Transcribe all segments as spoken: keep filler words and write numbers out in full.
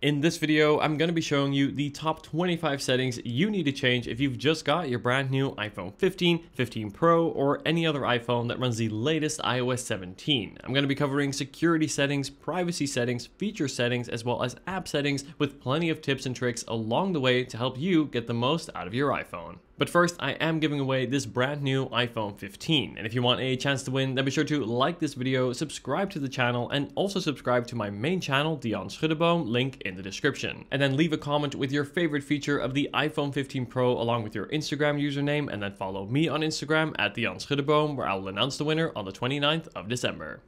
In this video, I'm going to be showing you the top twenty-five settings you need to change if you've just got your brand new iPhone fifteen, fifteen Pro, or any other iPhone that runs the latest iOS seventeen. I'm going to be covering security settings, privacy settings, feature settings, as well as app settings with plenty of tips and tricks along the way to help you get the most out of your iPhone. But first, I am giving away this brand new iPhone fifteen. And if you want a chance to win, then be sure to like this video, subscribe to the channel, and also subscribe to my main channel, Dion Schuddeboom, link in the description. And then leave a comment with your favorite feature of the iPhone fifteen Pro along with your Instagram username, and then follow me on Instagram at Dion Schuddeboom, where I will announce the winner on the twenty-ninth of December.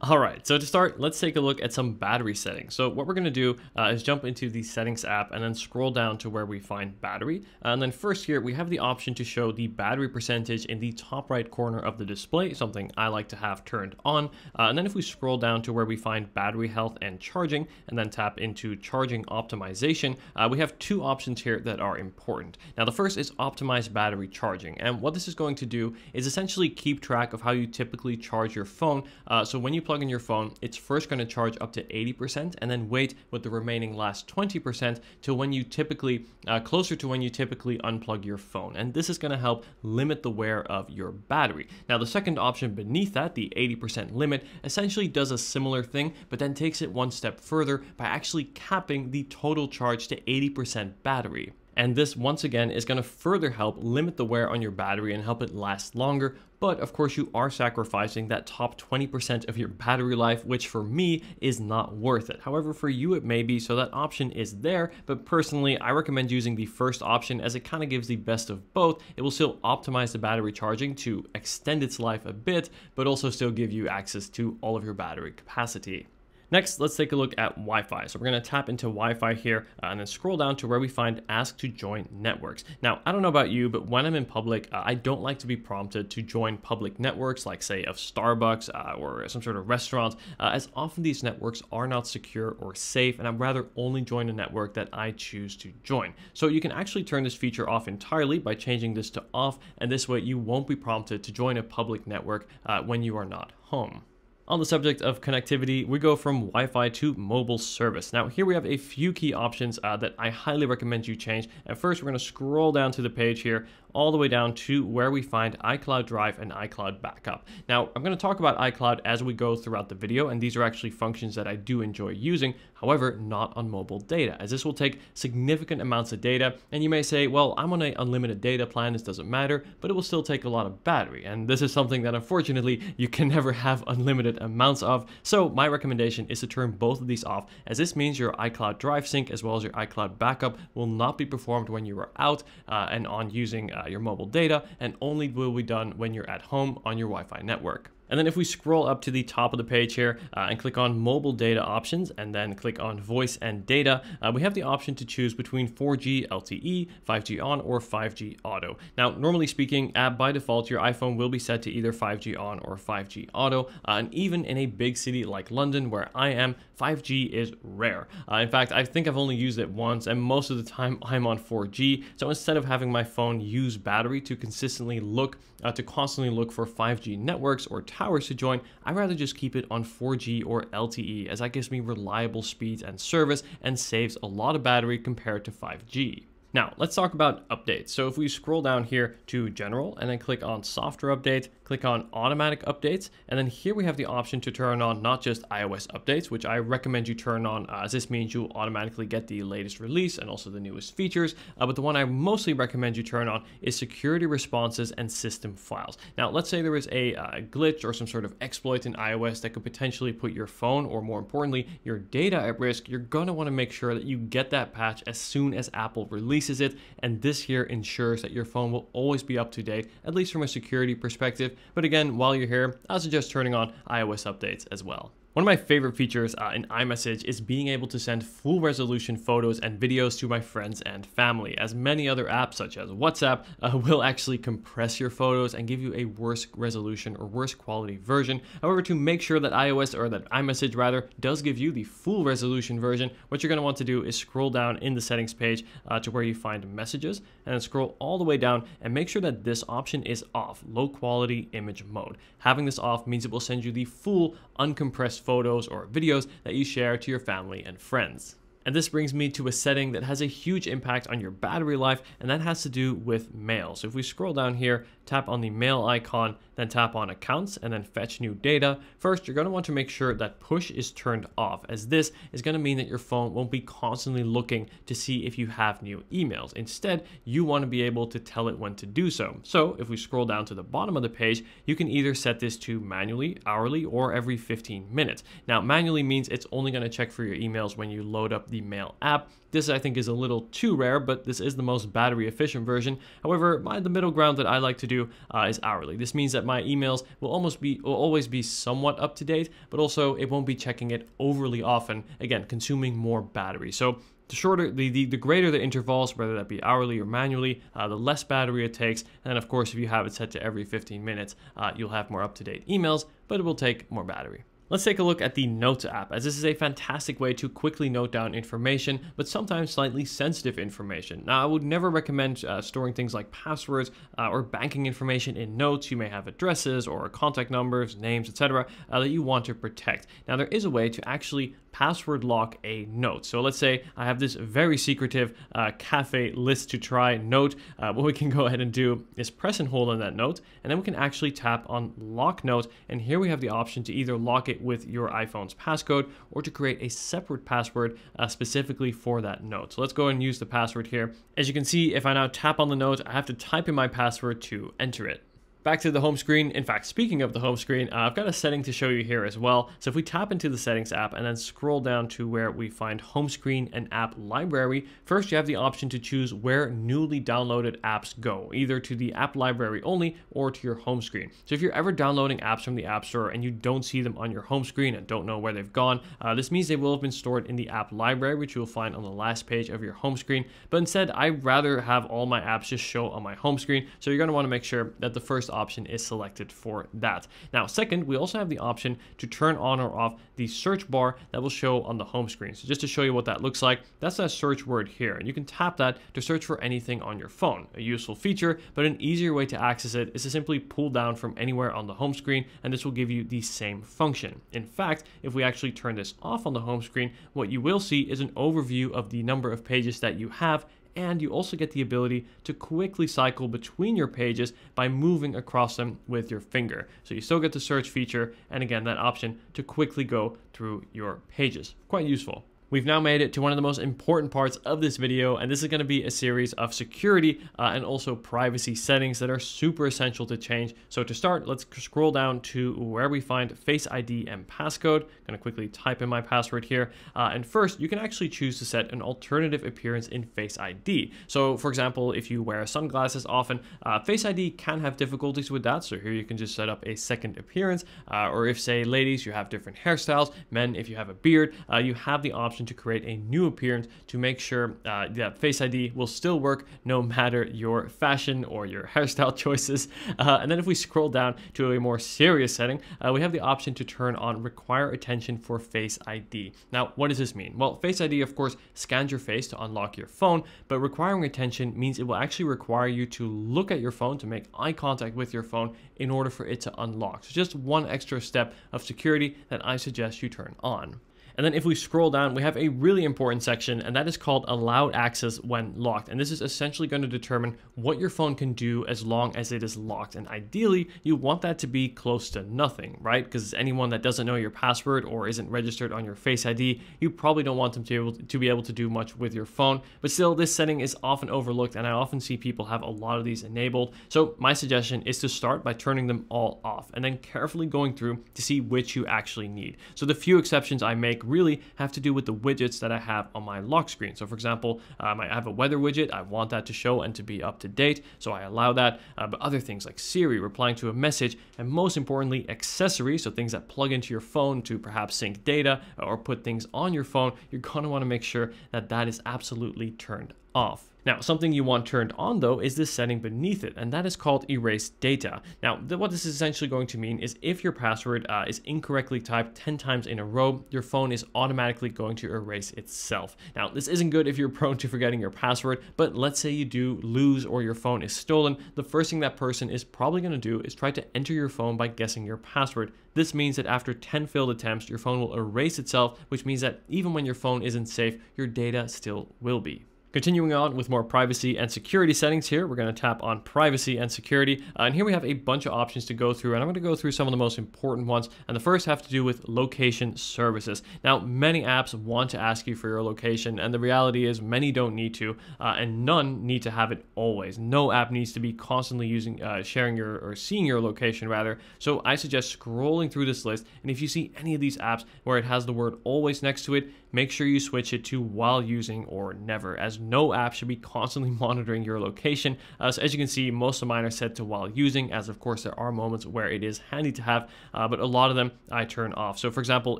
All right, so to start, let's take a look at some battery settings. So what we're going to do uh, is jump into the settings app and then scroll down to where we find battery. And then first here, we have the option to show the battery percentage in the top right corner of the display, something I like to have turned on. Uh, and then if we scroll down to where we find battery health and charging, and then tap into charging optimization, uh, we have two options here that are important. Now, the first is optimize battery charging. And what this is going to do is essentially keep track of how you typically charge your phone. Uh, so when you plug in your phone, it's first going to charge up to eighty percent and then wait with the remaining last twenty percent to when you typically uh, closer to when you typically unplug your phone, and this is going to help limit the wear of your battery. Now, the second option beneath that, the eighty percent limit, essentially does a similar thing, but then takes it one step further by actually capping the total charge to eighty percent battery. And this, once again, is going to further help limit the wear on your battery and help it last longer. But of course, you are sacrificing that top twenty percent of your battery life, which for me is not worth it. However, for you, it may be. So that option is there. But personally, I recommend using the first option as it kind of gives the best of both. It will still optimize the battery charging to extend its life a bit, but also still give you access to all of your battery capacity. Next, let's take a look at Wi-Fi. So we're going to tap into Wi-Fi here uh, and then scroll down to where we find Ask to Join Networks. Now, I don't know about you, but when I'm in public, uh, I don't like to be prompted to join public networks like, say, of Starbucks uh, or some sort of restaurant, uh, as often these networks are not secure or safe, and I'd rather only join a network that I choose to join. So you can actually turn this feature off entirely by changing this to off, and this way you won't be prompted to join a public network uh, when you are not home. On the subject of connectivity, we go from Wi-Fi to mobile service. Now, here we have a few key options uh, that I highly recommend you change. And first, we're going to scroll down to the page here, all the way down to where we find iCloud Drive and iCloud Backup. Now, I'm going to talk about iCloud as we go throughout the video, and these are actually functions that I do enjoy using, however, not on mobile data, as this will take significant amounts of data. And you may say, well, I'm on an unlimited data plan, this doesn't matter, but it will still take a lot of battery. And this is something that, unfortunately, you can never have unlimited amounts of. So my recommendation is to turn both of these off, as this means your iCloud Drive sync as well as your iCloud backup will not be performed when you are out uh, and on using uh, your mobile data, and only will be done when you're at home on your Wi-Fi network. And then if we scroll up to the top of the page here uh, and click on mobile data options and then click on voice and data, uh, we have the option to choose between four G L T E, five G on, or five G auto. Now, normally speaking, uh, by default, your iPhone will be set to either five G on or five G auto. Uh, and even in a big city like London, where I am, five G is rare. Uh, in fact, I think I've only used it once, and most of the time I'm on four G. So instead of having my phone use battery to consistently look, uh, to constantly look for five G networks or towers to join, I'd rather just keep it on four G or L T E, as that gives me reliable speeds and service and saves a lot of battery compared to five G. Now, let's talk about updates. So if we scroll down here to general and then click on software updates, click on automatic updates, and then here we have the option to turn on not just iOS updates, which I recommend you turn on, uh, as this means you'll automatically get the latest release and also the newest features. Uh, but the one I mostly recommend you turn on is security responses and system files. Now, let's say there is a uh, glitch or some sort of exploit in iOS that could potentially put your phone, or more importantly, your data at risk. You're gonna wanna make sure that you get that patch as soon as Apple releases it, and this here ensures that your phone will always be up to date, at least from a security perspective. But again, while you're here, I suggest turning on iOS updates as well. One of my favorite features uh, in iMessage is being able to send full resolution photos and videos to my friends and family, as many other apps such as WhatsApp uh, will actually compress your photos and give you a worse resolution or worse quality version. However, to make sure that iOS, or that iMessage rather, does give you the full resolution version, what you're going to want to do is scroll down in the settings page uh, to where you find messages, and then scroll all the way down and make sure that this option is off, low quality image mode. Having this off means it will send you the full uncompressed photos or videos that you share to your family and friends. And this brings me to a setting that has a huge impact on your battery life, and that has to do with mail. So if we scroll down here, tap on the mail icon, then tap on accounts and then fetch new data. First, you're going to want to make sure that push is turned off, as this is going to mean that your phone won't be constantly looking to see if you have new emails. Instead, you want to be able to tell it when to do so. So if we scroll down to the bottom of the page, you can either set this to manually, hourly, or every fifteen minutes. Now, manually means it's only going to check for your emails when you load up the mail app. This I think is a little too rare, but this is the most battery efficient version. However, my, the middle ground that I like to do uh, is hourly. This means that my emails will almost be will always be somewhat up to date, but also it won't be checking it overly often, again, consuming more battery. So the shorter, the, the, the greater the intervals, whether that be hourly or manually, uh, the less battery it takes. And of course, if you have it set to every fifteen minutes, uh, you'll have more up-to-date emails, but it will take more battery. Let's take a look at the Notes app, as this is a fantastic way to quickly note down information, but sometimes slightly sensitive information. Now, I would never recommend uh, storing things like passwords uh, or banking information in Notes. You may have addresses or contact numbers, names, et cetera, uh, that you want to protect. Now, there is a way to actually password lock a note. So let's say I have this very secretive uh, cafe list to try note. Uh, what we can go ahead and do is press and hold on that note, and then we can actually tap on lock note. And here we have the option to either lock it with your iPhone's passcode or to create a separate password uh, specifically for that note. So let's go and use the password here. As you can see, if I now tap on the note, I have to type in my password to enter it. Back to the home screen. In fact, speaking of the home screen, uh, I've got a setting to show you here as well. So if we tap into the settings app and then scroll down to where we find home screen and app library, first you have the option to choose where newly downloaded apps go, either to the app library only or to your home screen. So if you're ever downloading apps from the app store and you don't see them on your home screen and don't know where they've gone, uh, this means they will have been stored in the app library, which you'll find on the last page of your home screen. But instead, I'd rather have all my apps just show on my home screen. So you're going to want to make sure that the first option is selected for that. Now, second, we also have the option to turn on or off the search bar that will show on the home screen. So just to show you what that looks like, that's that search word here, and you can tap that to search for anything on your phone. A useful feature, but an easier way to access it is to simply pull down from anywhere on the home screen, and this will give you the same function. In fact, if we actually turn this off on the home screen, what you will see is an overview of the number of pages that you have, and you also get the ability to quickly cycle between your pages by moving across them with your finger. So you still get the search feature, and again, that option to quickly go through your pages. Quite useful. We've now made it to one of the most important parts of this video, and this is going to be a series of security uh, and also privacy settings that are super essential to change. So to start, let's scroll down to where we find Face I D and passcode. I'm going to quickly type in my password here. Uh, and first, you can actually choose to set an alternative appearance in Face I D. So for example, if you wear sunglasses often, uh, Face I D can have difficulties with that. So here you can just set up a second appearance, uh, or if, say, ladies, you have different hairstyles, men, if you have a beard, uh, you have the option to create a new appearance to make sure uh, that Face I D will still work no matter your fashion or your hairstyle choices. Uh, and then if we scroll down to a more serious setting, uh, we have the option to turn on require attention for Face I D. Now, what does this mean? Well, Face I D, of course, scans your face to unlock your phone, but requiring attention means it will actually require you to look at your phone, to make eye contact with your phone in order for it to unlock. So just one extra step of security that I suggest you turn on. And then if we scroll down, we have a really important section, and that is called allowed access when locked. And this is essentially going to determine what your phone can do as long as it is locked. And ideally, you want that to be close to nothing, right? Because anyone that doesn't know your password or isn't registered on your Face I D, you probably don't want them to be able to, to be able to do much with your phone. But still, this setting is often overlooked, and I often see people have a lot of these enabled. So my suggestion is to start by turning them all off and then carefully going through to see which you actually need. So the few exceptions I make really have to do with the widgets that I have on my lock screen. So for example, um, I have a weather widget. I want that to show and to be up to date, so I allow that. Uh, but other things like Siri, replying to a message, and most importantly, accessories, so things that plug into your phone to perhaps sync data or put things on your phone, you're going to want to make sure that that is absolutely turned off. Now, something you want turned on though is this setting beneath it, and that is called erase data. Now, th what this is essentially going to mean is if your password uh, is incorrectly typed ten times in a row, your phone is automatically going to erase itself. Now, this isn't good if you're prone to forgetting your password, but let's say you do lose or your phone is stolen. The first thing that person is probably going to do is try to enter your phone by guessing your password. This means that after ten failed attempts, your phone will erase itself, which means that even when your phone isn't safe, your data still will be. Continuing on with more privacy and security settings here, we're going to tap on privacy and security. Uh, and here we have a bunch of options to go through, and I'm going to go through some of the most important ones. And the first have to do with location services. Now, many apps want to ask you for your location, and the reality is many don't need to, uh, and none need to have it always. No app needs to be constantly using, uh, sharing your, or seeing your location rather. So I suggest scrolling through this list. And if you see any of these apps where it has the word always next to it, make sure you switch it to while using or never, as no app should be constantly monitoring your location. Uh, so as you can see, most of mine are set to while using, as of course there are moments where it is handy to have, uh, but a lot of them I turn off. So for example,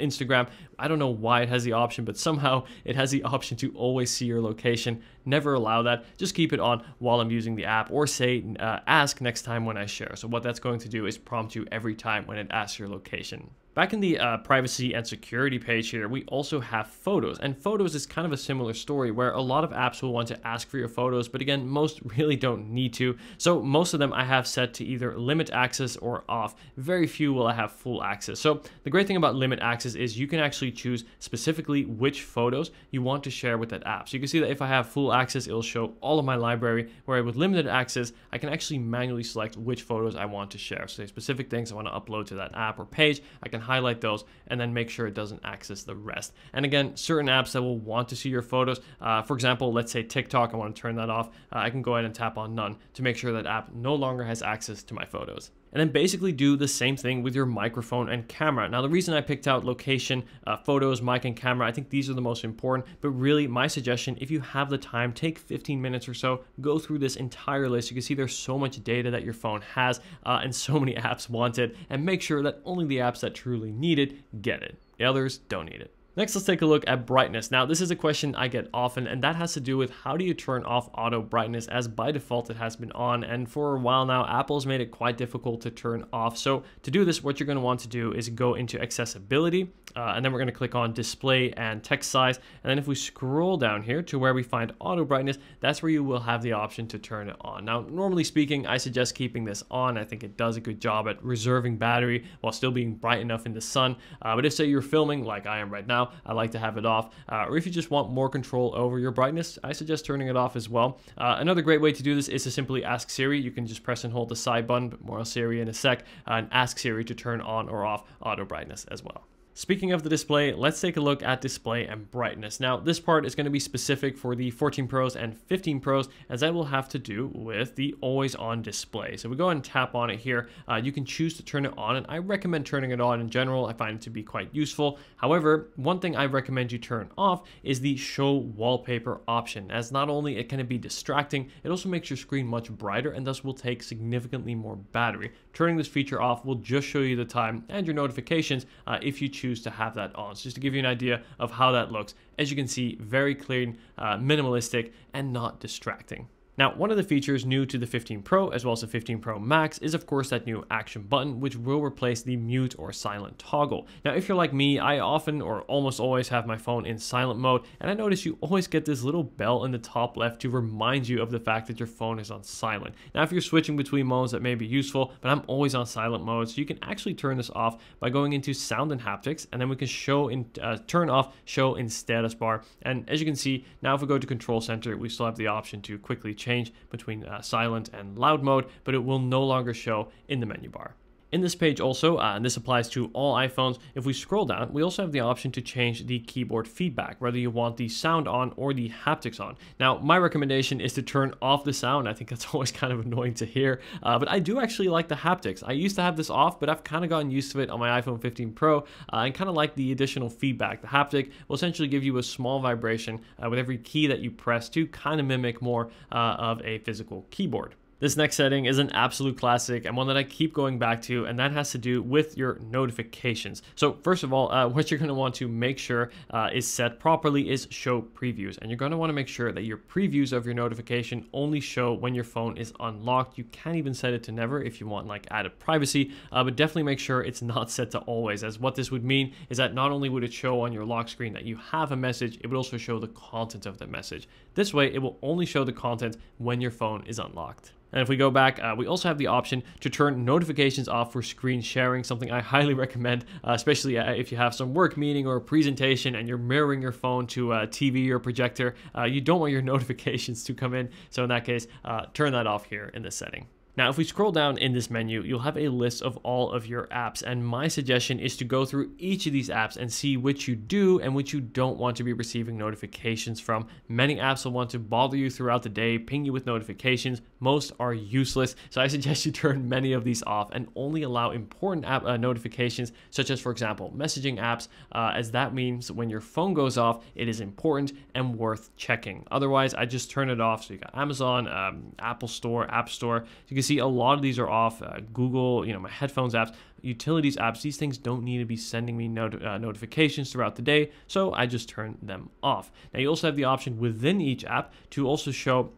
Instagram, I don't know why it has the option, but somehow it has the option to always see your location. Never allow that. Just keep it on while I'm using the app, or say uh, ask next time when I share. So what that's going to do is prompt you every time when it asks your location. Back in the uh, privacy and security page here, we also have photos, and photos is kind of a similar story where a lot of apps will want to ask for your photos, but again, most really don't need to. So most of them I have set to either limit access or off. Very few will I have full access. So the great thing about limit access is you can actually choose specifically which photos you want to share with that app. So you can see that if I have full access, it'll show all of my library, where with limited access, I can actually manually select which photos I want to share. So specific things I want to upload to that app or page, I can highlight those and then make sure it doesn't access the rest. And again, certain apps that will want to see your photos, uh, for example, let's say TikTok, I want to turn that off. Uh, I can go ahead and tap on none to make sure that app no longer has access to my photos. And then basically do the same thing with your microphone and camera. Now, the reason I picked out location, uh, photos, mic, and camera, I think these are the most important, but really my suggestion, if you have the time, take fifteen minutes or so, go through this entire list. You can see there's so much data that your phone has uh, and so many apps want it, and make sure that only the apps that truly need it get it. The others don't need it. Next, let's take a look at brightness. Now, this is a question I get often, and that has to do with how do you turn off auto brightness, as by default it has been on, and for a while now, Apple's made it quite difficult to turn off. So to do this, what you're going to want to do is go into accessibility, uh, and then we're going to click on display and text size, and then if we scroll down here to where we find auto brightness, that's where you will have the option to turn it on. Now, normally speaking, I suggest keeping this on. I think it does a good job at reserving battery while still being bright enough in the sun, uh, but if, say, you're filming like I am right now, I like to have it off, uh, or if you just want more control over your brightness, I suggest turning it off as well. Uh, another great way to do this is to simply ask Siri. You can just press and hold the side button, but more on Siri in a sec, uh, and ask Siri to turn on or off auto brightness as well. Speaking of the display, let's take a look at display and brightness. Now, this part is going to be specific for the fourteen Pros and fifteen Pros, as that will have to do with the always on display. So we go ahead and tap on it here. Uh, you can choose to turn it on, and I recommend turning it on in general. I find it to be quite useful. However, one thing I recommend you turn off is the show wallpaper option, as not only it can be distracting, it also makes your screen much brighter and thus will take significantly more battery. Turning this feature off will just show you the time and your notifications uh, if you choose choose to have that on. So just to give you an idea of how that looks, as you can see, very clean, uh, minimalistic, and not distracting. Now, one of the features new to the fifteen Pro as well as the fifteen Pro Max is of course that new action button, which will replace the mute or silent toggle. Now, if you're like me, I often or almost always have my phone in silent mode, and I notice you always get this little bell in the top left to remind you of the fact that your phone is on silent. Now, if you're switching between modes, that may be useful, but I'm always on silent mode, so you can actually turn this off by going into sound and haptics, and then we can show in, uh, turn off show in status bar. And as you can see, now if we go to control center, we still have the option to quickly change change between uh, silent and loud mode, but it will no longer show in the menu bar. In this page also, uh, and this applies to all iPhones, if we scroll down, we also have the option to change the keyboard feedback, whether you want the sound on or the haptics on. Now, my recommendation is to turn off the sound. I think that's always kind of annoying to hear, uh, but I do actually like the haptics. I used to have this off, but I've kind of gotten used to it on my iPhone fifteen Pro, uh, and kind of like the additional feedback. The haptic will essentially give you a small vibration uh, with every key that you press to kind of mimic more uh, of a physical keyboard. This next setting is an absolute classic and one that I keep going back to, and that has to do with your notifications. So first of all, uh, what you're going to want to make sure uh, is set properly is show previews. And you're going to want to make sure that your previews of your notification only show when your phone is unlocked. You can even set it to never if you want like added privacy, uh, but definitely make sure it's not set to always, as what this would mean is that not only would it show on your lock screen that you have a message, it would also show the content of the message. This way, it will only show the content when your phone is unlocked. And if we go back, uh, we also have the option to turn notifications off for screen sharing, something I highly recommend, uh, especially uh, if you have some work meeting or a presentation and you're mirroring your phone to a T V or projector. Uh, you don't want your notifications to come in. So in that case, uh, turn that off here in this setting. Now, if we scroll down in this menu, you'll have a list of all of your apps. And my suggestion is to go through each of these apps and see which you do and which you don't want to be receiving notifications from. Many apps will want to bother you throughout the day, ping you with notifications. Most are useless. So I suggest you turn many of these off and only allow important app uh, notifications, such as, for example, messaging apps, uh, as that means when your phone goes off, it is important and worth checking. Otherwise, I just turn it off. So you got Amazon, um, Apple Store, App Store. You can see a lot of these are off. uh, Google, you know, my headphones apps, utilities apps, these things don't need to be sending me not uh, notifications throughout the day, so I just turn them off. Now you also have the option within each app to also show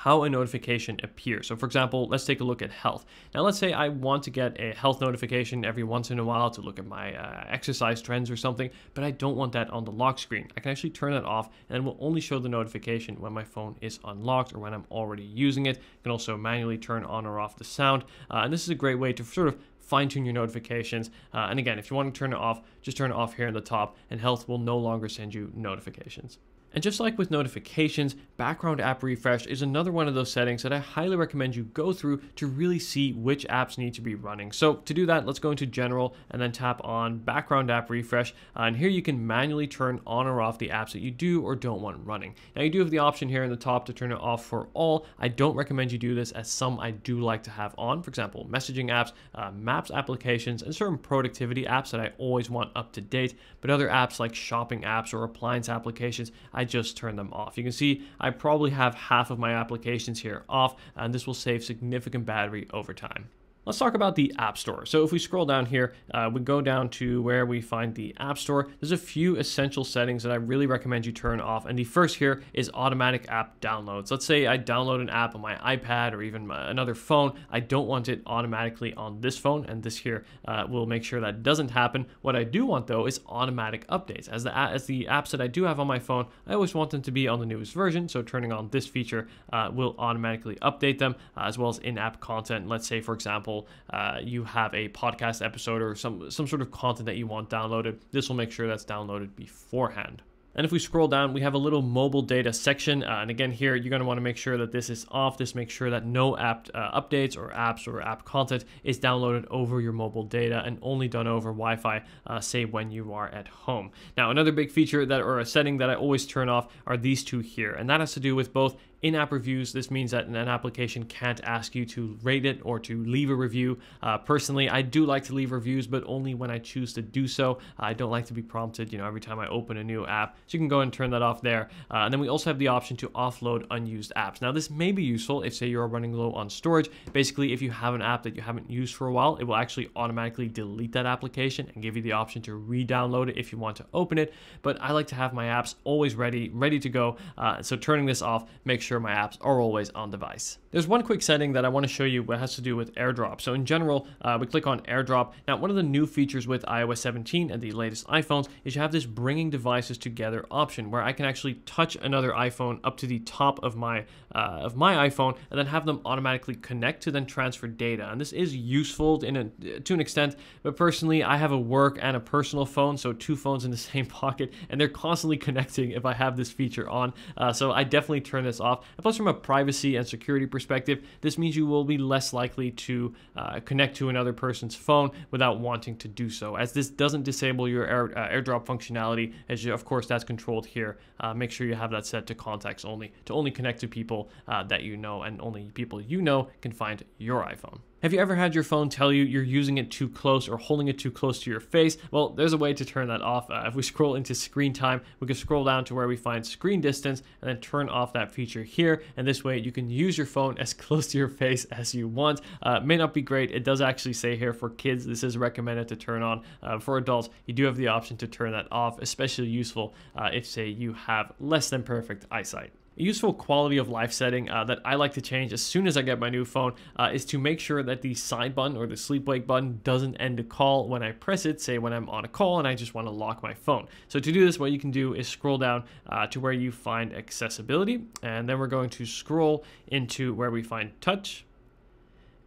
how a notification appears. So for example, let's take a look at health. Now let's say I want to get a health notification every once in a while to look at my uh, exercise trends or something, but I don't want that on the lock screen. I can actually turn that off and it will only show the notification when my phone is unlocked or when I'm already using it. You can also manually turn on or off the sound. Uh, and this is a great way to sort of fine-tune your notifications. Uh, and again, if you want to turn it off, just turn it off here in the top and health will no longer send you notifications. And just like with notifications, background app refresh is another one of those settings that I highly recommend you go through to really see which apps need to be running. So to do that, let's go into general and then tap on background app refresh. Uh, and here you can manually turn on or off the apps that you do or don't want running. Now you do have the option here in the top to turn it off for all. I don't recommend you do this, as some I do like to have on, for example, messaging apps, uh, maps applications, and certain productivity apps that I always want up to date. But other apps like shopping apps or appliance applications, I just turn them off. You can see I probably have half of my applications here off, and this will save significant battery over time. Let's talk about the App Store. So if we scroll down here, uh, we go down to where we find the App Store. There's a few essential settings that I really recommend you turn off. And the first here is automatic app downloads. Let's say I download an app on my iPad or even my, another phone. I don't want it automatically on this phone, and this here uh, will make sure that doesn't happen. What I do want though is automatic updates. As the, as the apps that I do have on my phone, I always want them to be on the newest version. So turning on this feature uh, will automatically update them, uh, as well as in-app content. Let's say, for example, Uh, you have a podcast episode or some, some sort of content that you want downloaded. This will make sure that's downloaded beforehand. And if we scroll down, we have a little mobile data section. Uh, and again, here, you're going to want to make sure that this is off. This makes sure that no app uh, updates or apps or app content is downloaded over your mobile data and only done over Wi-Fi, uh, say when you are at home. Now, another big feature that or a setting that I always turn off are these two here. And that has to do with both in-app reviews. This means that an application can't ask you to rate it or to leave a review. Uh, personally, I do like to leave reviews, but only when I choose to do so. I don't like to be prompted, you know, every time I open a new app. So you can go and turn that off there. Uh, and then we also have the option to offload unused apps. Now, this may be useful if, say, you're running low on storage. Basically, if you have an app that you haven't used for a while, it will actually automatically delete that application and give you the option to re-download it if you want to open it. But I like to have my apps always ready, ready to go. Uh, so turning this off makes sure my apps are always on device. There's one quick setting that I want to show you that has to do with AirDrop. So in general, uh, we click on AirDrop. Now, one of the new features with i O S seventeen and the latest iPhones is you have this bringing devices together option, where I can actually touch another iPhone up to the top of my uh, of my iPhone and then have them automatically connect to then transfer data. And this is useful in a, to an extent, but personally, I have a work and a personal phone, so two phones in the same pocket, and they're constantly connecting if I have this feature on. Uh, so I definitely turn this off. And plus, from a privacy and security perspective, this means you will be less likely to uh, connect to another person's phone without wanting to do so, as this doesn't disable your Air, uh, AirDrop functionality, as you, of course, that's controlled here. Uh, make sure you have that set to contacts only, to only connect to people uh, that you know, and only people you know can find your iPhone. Have you ever had your phone tell you you're using it too close or holding it too close to your face? Well, there's a way to turn that off. Uh, if we scroll into Screen Time, we can scroll down to where we find screen distance and then turn off that feature here. And this way you can use your phone as close to your face as you want. Uh, may not be great. It does actually say here for kids, this is recommended to turn on. Uh, for adults, you do have the option to turn that off, especially useful uh, if, say, you have less than perfect eyesight. A useful quality of life setting uh, that I like to change as soon as I get my new phone uh, is to make sure that the side button or the sleep wake button doesn't end a call when I press it, say when I'm on a call and I just want to lock my phone. So to do this, what you can do is scroll down uh, to where you find accessibility, and then we're going to scroll into where we find touch.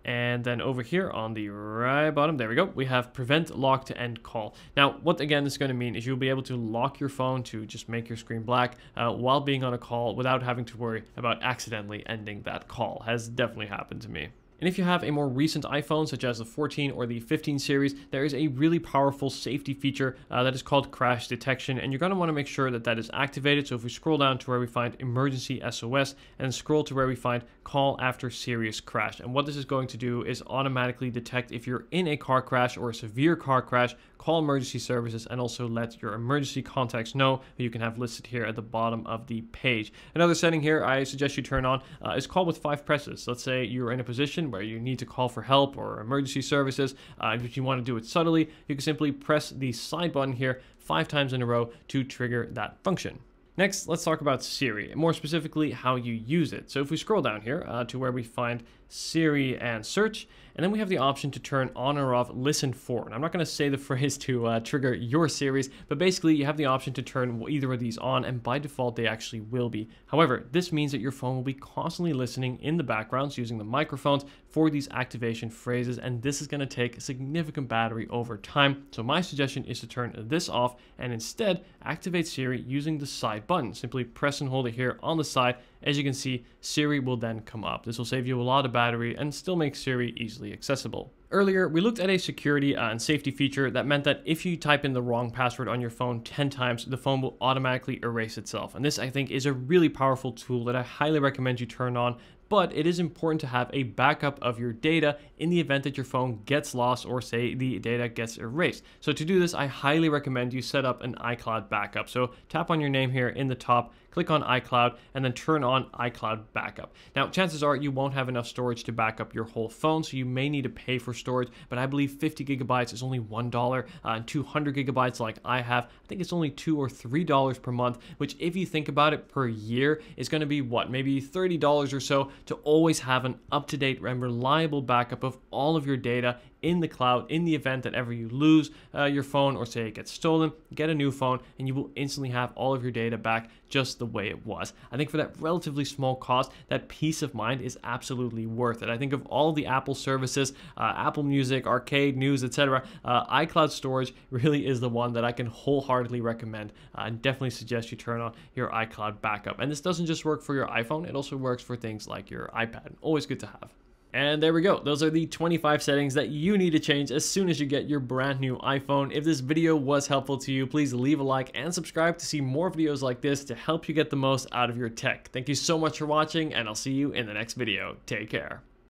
And then over here on the right bottom, there we go, we have prevent lock to end call. Now, what again this is going to mean is you'll be able to lock your phone to just make your screen black uh, while being on a call without having to worry about accidentally ending that call. Has definitely happened to me. And if you have a more recent iPhone, such as the fourteen or the fifteen series, there is a really powerful safety feature uh, that is called crash detection, and you're going to want to make sure that that is activated. So if we scroll down to where we find Emergency S O S and scroll to where we find Call After Serious Crash, and what this is going to do is automatically detect if you're in a car crash or a severe car crash, call emergency services, and also let your emergency contacts know, who you can have listed here at the bottom of the page. Another setting here I suggest you turn on uh, is call with five presses. Let's say you're in a position where you need to call for help or emergency services, uh, if you want to do it subtly, you can simply press the side button here five times in a row to trigger that function. Next, let's talk about Siri, more specifically how you use it. So if we scroll down here uh, to where we find Siri and search, and then we have the option to turn on or off listen for. And I'm not going to say the phrase to uh, trigger your series, but basically you have the option to turn either of these on, and by default they actually will be. However, this means that your phone will be constantly listening in the background, so using the microphones for these activation phrases, and this is going to take significant battery over time. So my suggestion is to turn this off and instead activate Siri using the side button. Simply press and hold it here on the side. As you can see, Siri will then come up. This will save you a lot of battery and still make Siri easily accessible. Earlier, we looked at a security and safety feature that meant that if you type in the wrong password on your phone ten times, the phone will automatically erase itself. And this, I think, is a really powerful tool that I highly recommend you turn on. But it is important to have a backup of your data in the event that your phone gets lost or, say, the data gets erased. So to do this, I highly recommend you set up an iCloud backup. So tap on your name here in the top, click on iCloud, and then turn on iCloud Backup. Now, chances are you won't have enough storage to back up your whole phone, so you may need to pay for storage, but I believe fifty gigabytes is only one dollar, uh, and two hundred gigabytes like I have, I think it's only two or three dollars per month, which if you think about it per year, is gonna be what, maybe thirty dollars or so, to always have an up-to-date and reliable backup of all of your data in the cloud in the event that ever you lose uh, your phone or say it gets stolen, get a new phone, and you will instantly have all of your data back just the way it was. I think for that relatively small cost, that peace of mind is absolutely worth it. I think of all the Apple services, uh, Apple Music, Arcade, News, et cetera, uh, iCloud storage really is the one that I can wholeheartedly recommend uh, and definitely suggest you turn on your iCloud backup. And this doesn't just work for your iPhone, it also works for things like your iPad. Always good to have. And there we go. Those are the twenty-five settings that you need to change as soon as you get your brand new iPhone. If this video was helpful to you, please leave a like and subscribe to see more videos like this to help you get the most out of your tech. Thank you so much for watching, and I'll see you in the next video. Take care.